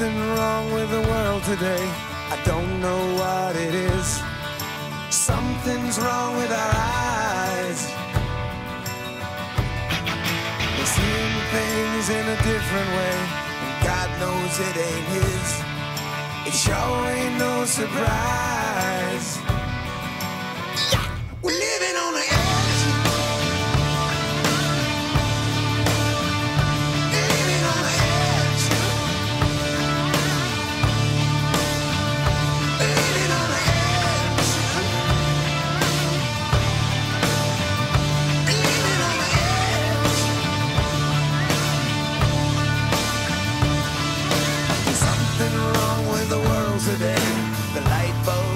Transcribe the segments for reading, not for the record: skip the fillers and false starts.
something wrong with the world today. I don't know what it is. Something's wrong with our eyes. We're seeing things in a different way, and God knows it ain't his. It sure ain't no surprise. Yeah. We're living on the edge. Today, the light bulb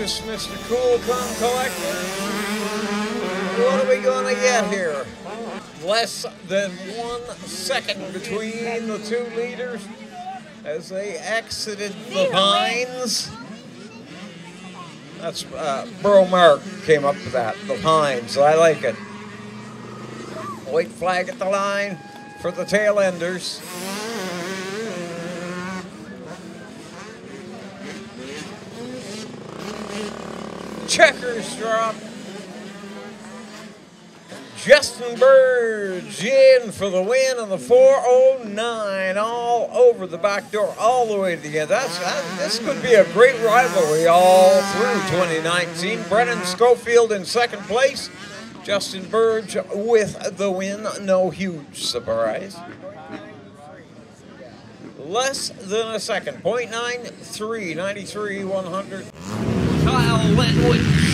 just Mr. Cool, Calm, Collected. What are we gonna get here? Less than 1 second between the two leaders as they exited the vines. That's Burl Mark came up with that, the pines. I like it. White flag at the line for the tail enders. Checkers drop. Justin Burge in for the win on the 409, all over the back door, all the way to the end. This could be a great rivalry all through 2019. Brennan Schofield in second place. Justin Burge with the win, no huge surprise. Less than a second, 0.93, 93, 100. Kyle Wentwood.